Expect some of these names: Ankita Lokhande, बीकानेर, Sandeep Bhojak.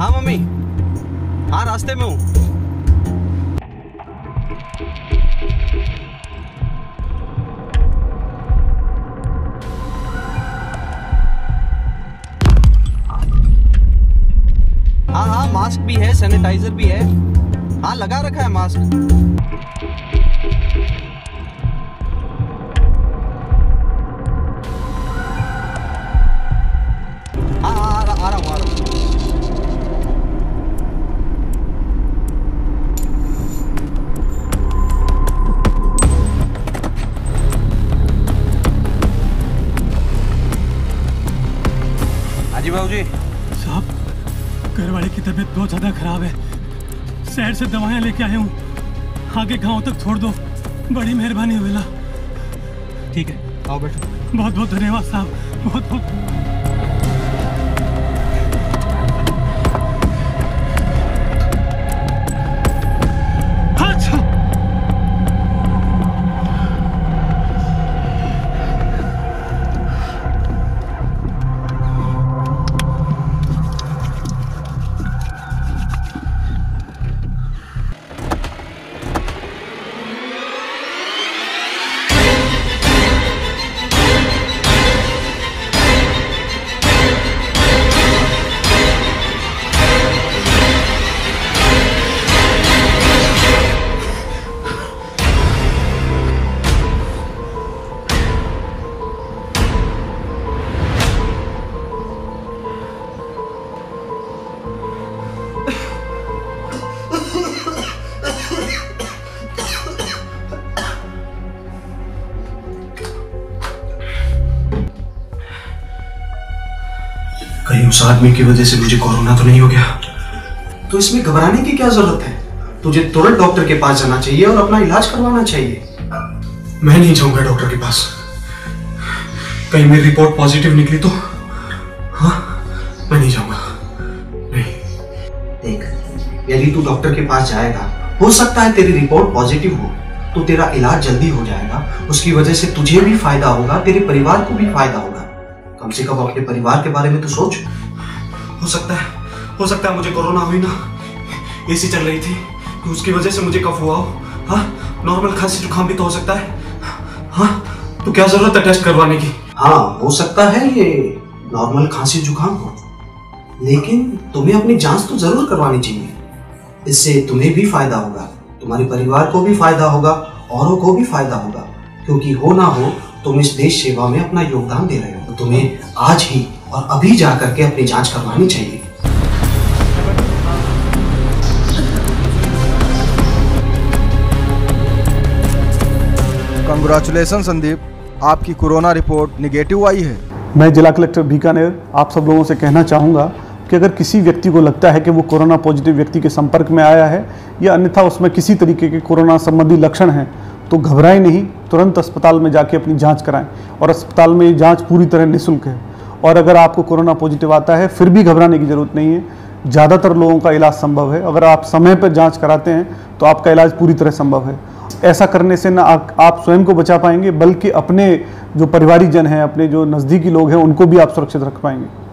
हाँ मम्मी, हाँ रास्ते में हूँ। हाँ हाँ, मास्क भी है, सैनिटाइजर भी है। हाँ लगा रखा है मास्क। जी बाबू जी साहब, घरवाले की तबीयत बहुत ज़्यादा खराब है। शहर से दवाएं लेके आया हूँ, आगे गाँव तक छोड़ दो, बड़ी मेहरबानी होगा। ठीक है, आओ बैठो। बहुत बहुत धन्यवाद साहब, बहुत बहुत। उस आदमी की वजह से मुझे कोरोना तो नहीं हो गया? तो इसमें घबराने की क्या जरूरत है? तुझे तुरंत डॉक्टर के पास जाना चाहिए और अपना इलाज करवाना चाहिए। मैं नहीं जाऊंगा डॉक्टर के पास। कहीं मेरी रिपोर्ट पॉजिटिव निकली तो? हाँ, मैं नहीं जाऊंगा। नहीं। देख, यदि तू डॉक्टर के पास जाएगा, हो सकता है तेरी रिपोर्ट पॉजिटिव हो तो तेरा इलाज जल्दी हो जाएगा। उसकी वजह से तुझे भी फायदा होगा, तेरे परिवार को भी फायदा होगा। कम से कम अपने परिवार के बारे में तो सोच। हो सकता है मुझे कोरोना हुई ना, एसी चल रही थी तो उसकी वजह से मुझे कफ हुआ हो। हाँ, नॉर्मल खांसी जुकाम भी तो हो सकता है। हाँ, तो क्या जरूरत है टेस्ट करवाने की? हाँ, हो सकता है ये नॉर्मल खांसी जुकाम हो, लेकिन तुम्हें अपनी जांच तो जरूर करवानी चाहिए। इससे तुम्हें भी फायदा होगा, तुम्हारे परिवार को भी फायदा होगा, औरों को भी फायदा होगा, क्योंकि हो ना हो तुम इस देश सेवा में अपना योगदान दे रहे हो। तो तुम्हें आज ही और अभी जा करके अपनी जांच करवानी चाहिए। कंग्रेचुलेशन संदीप, आपकी कोरोना रिपोर्ट निगेटिव आई है। मैं जिला कलेक्टर बीकानेर आप सब लोगों से कहना चाहूँगा कि अगर किसी व्यक्ति को लगता है कि वो कोरोना पॉजिटिव व्यक्ति के संपर्क में आया है या अन्यथा उसमें किसी तरीके के कोरोना संबंधी लक्षण हैं तो घबराएं नहीं, तुरंत अस्पताल में जाके अपनी जांच कराएं। और अस्पताल में जांच पूरी तरह निःशुल्क है। और अगर आपको कोरोना पॉजिटिव आता है फिर भी घबराने की ज़रूरत नहीं है, ज़्यादातर लोगों का इलाज संभव है। अगर आप समय पर जांच कराते हैं तो आपका इलाज पूरी तरह संभव है। ऐसा करने से ना आप स्वयं को बचा पाएंगे, बल्कि अपने जो परिवारिक जन हैं, अपने जो नज़दीकी लोग हैं, उनको भी आप सुरक्षित रख पाएंगे।